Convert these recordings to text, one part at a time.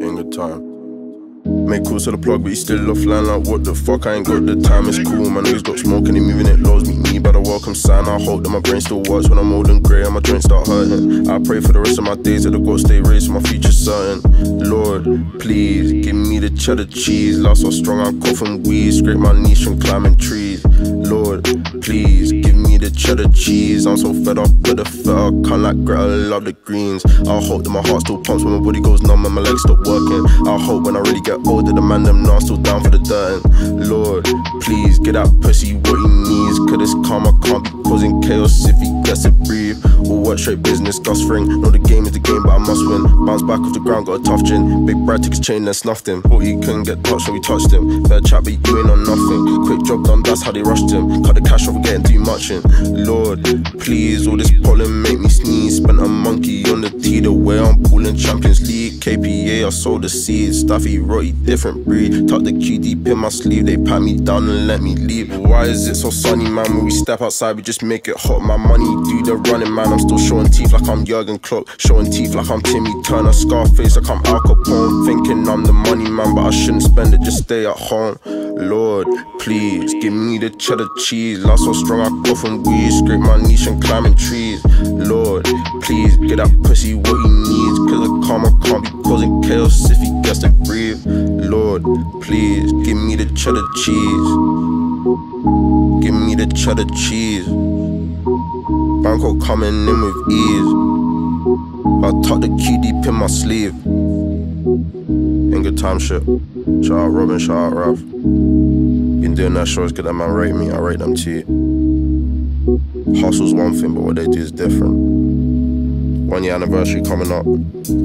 In good time. Make calls to the plug, but he's still offline. Like, what the fuck? I ain't got the time. It's cool, man. He's got smoke and he moving it lows. Meet me by the welcome sign. I hope that my brain still works when I'm old and grey and my joints start hurting. I pray for the rest of my days that I've got to stay raised for my future certain. Lord, please give me the cheddar cheese. Love so strong, I cough and wheeze. Scrape my niche from climbing trees. Lord, please give me the cheddar cheese. I'm so fed up with the feta. Can't like Greta, love the greens. I hope that my heart still pumps when my body goes numb and my legs stop working. I hope when I really get older, the man them now still down for the dirt. Lord, please get that pussy what he needs. Cause it's calm, I can't be causing chaos if he gets to breathe. All work straight business, Gus Fring. Know the game is the game, but I must win. Bounce back off the ground, got a tough chin. Big Brad took his chain and snuffed him. Thought he couldn't get touched when we touched him. Fair chat, but you ain't on nothing. Quick job done, that's how they rushed him. Cut the cash off, getting too much in. Lord, please, all this pollen make me sneeze. Spent a monkey on the tee, the way I'm pulling Champions League. KPA, I sold the seeds. Staffy, Rotty, different breed. Tuck the QD in my sleeve. They pat me down and let me leave. Why is it so sunny, man? When we step outside, we just make it hot. My money do the running, man. I'm still showing teeth like I'm Jurgen Klopp. Showing teeth like I'm Timmy Turner. Scarface like I'm Al Capone. Thinking I'm the money, man, but I shouldn't spend it. Just stay at home. Lord, please give me the cheddar cheese. Love so strong, I go from weed. Scrape my niche and climbing trees. Lord, please get that pussy what he needs. Cause the karma can't be causing chaos if he gets to breathe. Lord, please give me the cheddar cheese. Give me the cheddar cheese. Bangkok coming in with ease. I tuck the key deep in my sleeve. In good time shit. Shout out Robin, shout out Ralph. Been doing that show, it's good that man rate me, I rate them to you. Hustle's one thing, but what they do is different. 1 year anniversary coming up.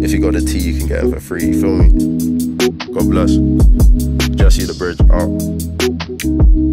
If you got the tea, you can get it for free, you feel me? God bless. Jesi the Bridge, out.